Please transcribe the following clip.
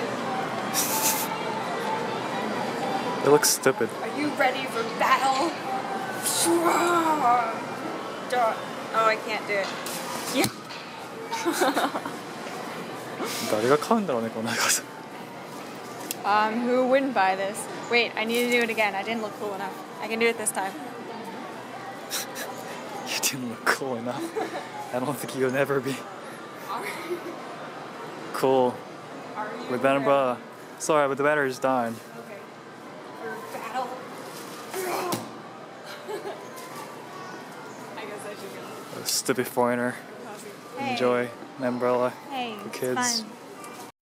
stupid. It looks stupid. Are you ready for battle? Oh, I can't do it. Yeah. Who wouldn't buy this? Wait, I need to do it again. I didn't look cool enough. I can do it this time. You didn't look cool enough. I don't think you'll ever be cool. Remember, sorry, but the battery's dying. Okay. For battle. I guess I should go. A stupid foreigner. Hey. Enjoy an umbrella. Hey, the kids. It's fun.